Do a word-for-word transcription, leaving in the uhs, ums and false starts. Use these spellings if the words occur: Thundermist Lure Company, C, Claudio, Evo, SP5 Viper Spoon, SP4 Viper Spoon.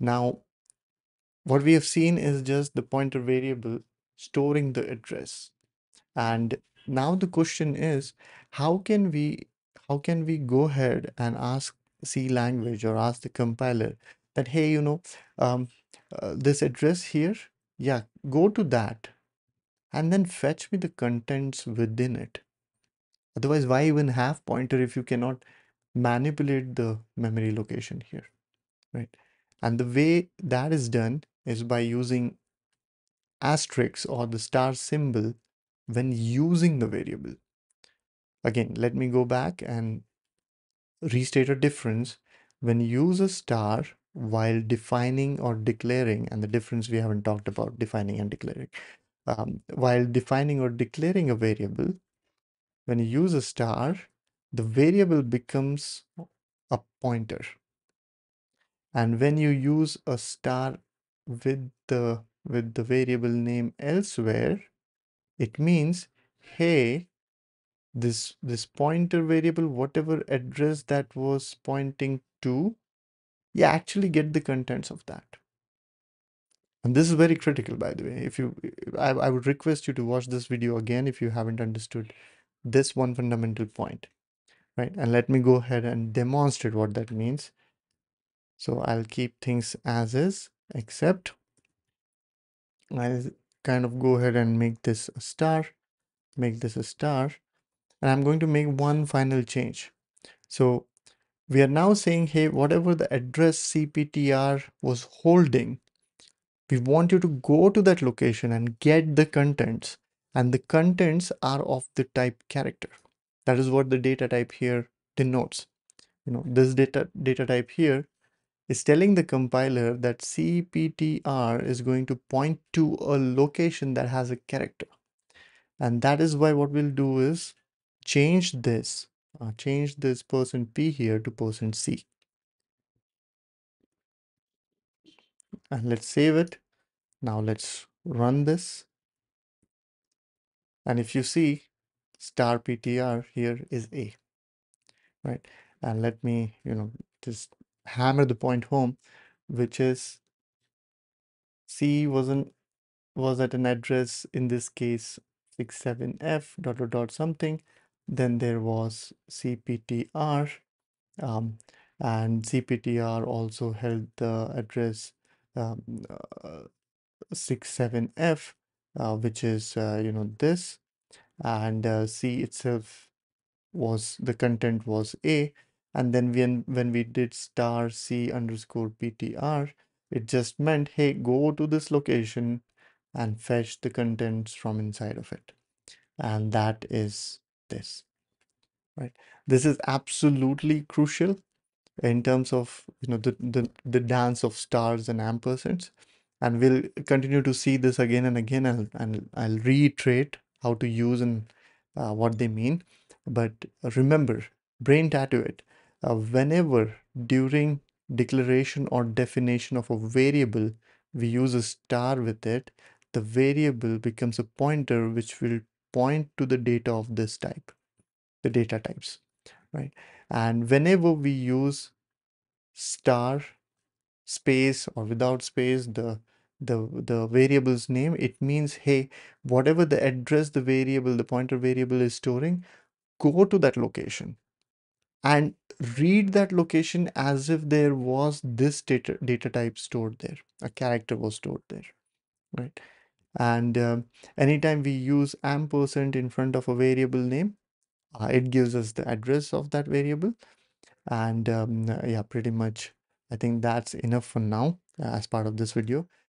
Now, what we have seen is just the pointer variable storing the address. And now the question is, how can we how can we go ahead and ask C language or ask the compiler that, hey, you know, um, uh, this address here, yeah, go to that and then fetch me the contents within it. Otherwise, why even have pointer if you cannot manipulate the memory location here, right? And the way that is done is by using asterisk or the star symbol when using the variable. Again, let me go back and restate a difference. When you use a star while defining or declaring, and the difference we haven't talked about, defining and declaring, um, while defining or declaring a variable, when you use a star, the variable becomes a pointer. And when you use a star with the with the variable name elsewhere, it means, hey, this this pointer variable, whatever address that was pointing to, you actually get the contents of that. And this is very critical, by the way. If you, I, I would request you to watch this video again if you haven't understood this one fundamental point, right? And let me go ahead and demonstrate what that means. So I'll keep things as is, except I'll kind of go ahead and make this a star, make this a star, and I'm going to make one final change. So we are now saying, hey, whatever the address C P T R was holding, we want you to go to that location and get the contents, and the contents are of the type character. That is what the data type here denotes. You know, this data data type here is telling the compiler that C P T R is going to point to a location that has a character. And that is why what we'll do is change this, uh, change this percent P here to percent C. And let's save it. Now let's run this. And if you see, star P T R here is A, right? And let me, you know, just hammer the point home, which is C wasn't was at an address, in this case sixty-seven F dot dot dot something. Then there was C P T R, um, and C P T R also held the address um, uh, sixty-seven F, uh, which is uh, you know, this, and uh, C itself was, the content was A. And then when, when we did star C underscore P T R, it just meant, hey, go to this location and fetch the contents from inside of it. And that is this, right? This is absolutely crucial in terms of, you know, the, the, the dance of stars and ampersands. And we'll continue to see this again and again, and, and I'll reiterate how to use and uh, what they mean. But remember, brain tattoo it. Uh, whenever during declaration or definition of a variable we use a star with it, the variable becomes a pointer which will point to the data of this type, the data types, right? And whenever we use star space or without space the the the variable's name, it means, hey, whatever the address the variable, the pointer variable is storing, go to that location and read that location as if there was this data, data type stored there, a character was stored there, right? And uh, anytime we use ampersand in front of a variable name, uh, it gives us the address of that variable. And um, yeah, pretty much I think that's enough for now uh, as part of this video.